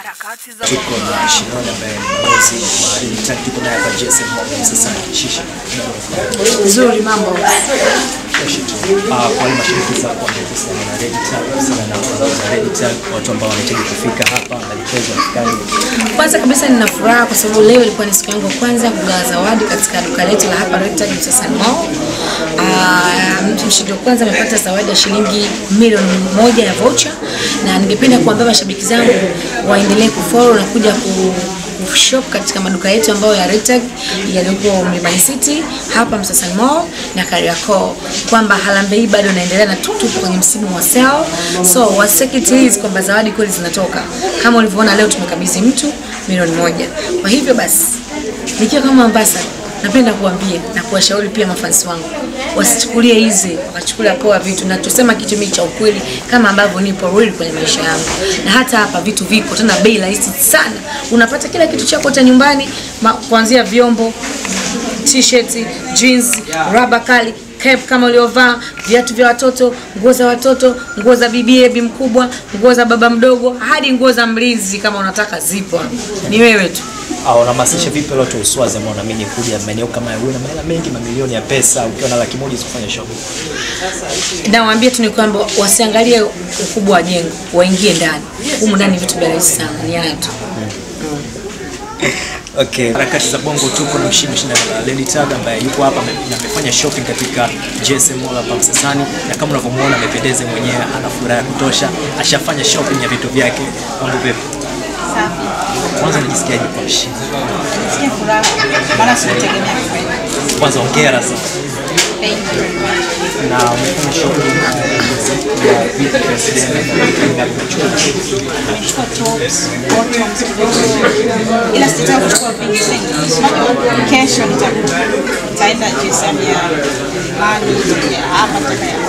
harakati za tuko na shindano ambaye mwezi mahali mtatu tuko na hapa JSM Mobile sasa shisha nzuri mambo kwa mashirika za kwa sana Red Tag sana na kwa Red Tag watu ambao wanataka kufika hapa na mchezo mkali. Kwanza kabisa nina furaha kwa sababu leo ilikuwa ni siku yangu kwanza kugawa zawadi katika duka letu la hapa Red Tag JSM Mobile. Mtu mshindi kwanza amepata zawadi ya shilingi milioni 1 ya voucher, na ningependa kuambia mashabiki zangu waendelee kufollow na kuja kushop katika maduka yetu ambayo ya Red Tag yalipo Mlimani City hapa Msasani Mall na Kariakoo, kwamba Harambee bado inaendelea na tupo kwenye msimu wa sale, so wasekitize kwamba zawadi kweli zinatoka. Kama ulivyoona leo tumekabidhi mtu milioni 1. Kwa hivyo basi nikiwa kama ambassador napenda kuambia na kuwashauri pia mafansi wangu wasichukulie hizi wakachukulia poa vitu, na tusema kitu mimi cha ukweli kama ambavyo nipo real kwenye maisha yangu. Na hata hapa vitu viko tena bei rahisi sana, unapata kila kitu chako hata nyumbani, kuanzia vyombo, t-shirt, jeans, rubber kali, cap kama uliovaa, viatu vya watoto, nguo za watoto, nguo za bibi mkubwa, nguo za baba mdogo, hadi nguo za mlinzi kama unataka zipo. Ni wewe tu. Unahamasisha vipi leo tuuswaze ambao na mimi kuja maeneo kama wewe na maana mengi mamilioni ya pesa ukiwa na laki moja usifanye shopping. Nawaambia tu ni kwamba wasiangalie ukubwa wa jengo, waingie ndani. Huko ndani vitu bora sana ni hayo tu. Okay, harakati za Bongo tuko na mshindi na Lady Tag ambaye yuko hapa na amefanya shopping katika JSM Mall hapa Msasani, na kama unavyomuona amependeza mwenyewe, ana furaha ya kutosha, ashafanya shopping ya vitu vyake. Mambo vipi? Kwanza nijisikiaje kwa mshindi? Nijisikia furaha. Maana sikutegemea kweli. Kwanza hongera sana. Thank you. Na umefanya shopping ya vitu vya sasa. Ila sitaki kuchukua vingi vingi. Kesho nitaenda kusamia mali hapa tutakayo.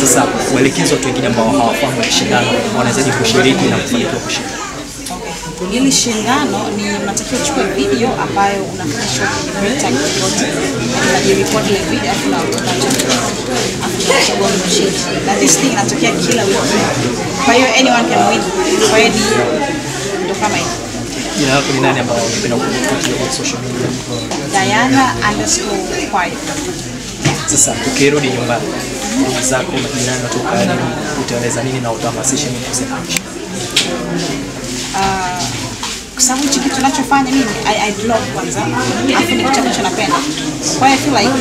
Sasa waelekezi watu wengine ambao hawafahamu mashindano wanawezaje kushiriki na kufanikiwa kushinda? Ili shindano ni matakiwa chukua video ambayo unafanya shopping Red Tag yote na jireport ile video afu na chagua mshindi. Na this thing inatokea kila wiki. Kwa hiyo anyone can win. Kwa hiyo ndio kama hiyo. Jina lako ni nani ambao unapenda kufuatilia kwa social media? Diana_5. Sasa ukirudi nyumbani ndugu zako majina na toka utaeleza nini na utahamasisha nini kusema? Kwa sababu hichi kitu ninachofanya mimi I love kwanza, afu ni kitu ninachopenda. Kwa hiyo I feel like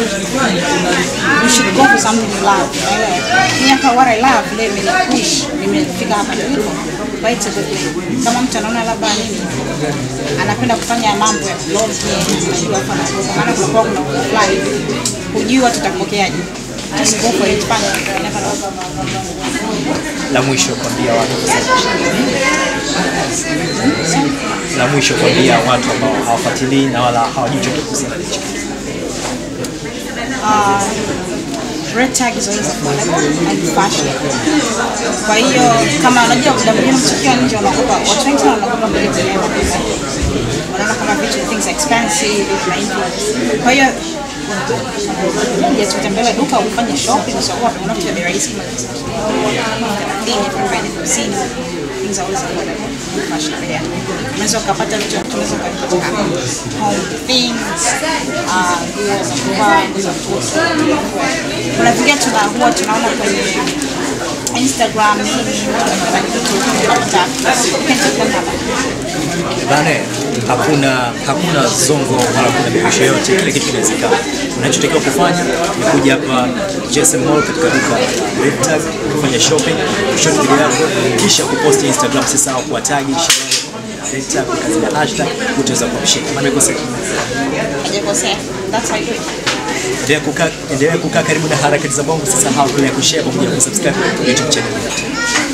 you should go for something you love. Ni hapa what I love leo nimekuishi, nimefika hapa nilipo. Kwa hiyo kama mtu anaona labda nini anapenda kufanya mambo ya vlog au hapa na sasa, maana tunakuwa kuna live. Unajua tutapokeaje? Just go for it fun. La mwisho kwambia watu ambao hawafuatilii na wala hawajui kuhusiana na hicho. Red Tag is always and passionate. Kwa hiyo kama unajua muda mwingine msikia nje unakopa watu wengi sana wanakopa mbele zao. Wanaona kama vitu things expensive na influence. Kwa hiyo tutembele duka ufanye shopping kwa sababu kuna vitu vya rahisi kama hizo. Things are always available. Mashallah. Unaweza kupata vitu tunaweza kupata home things, za kuvaa, za kutoka. Kuna vitu tunaona kwenye Instagram na TikTok. Hakuna zongo wala kuna mipusho yote, kile kitu kinawezekana. Unachotakiwa kufanya ni kuja hapa JSM Mall katika duka Red Tag kufanya shopping, kushot video yako kisha kuposti Instagram, usisahau kuwatag Red Tag katika hashtag utaweza kumshika. Maana kwa sababu hajekosea. That's how you do it. Endelea kukaa karibu na harakati za Bongo, usisahau kushare pamoja na kusubscribe YouTube channel yetu.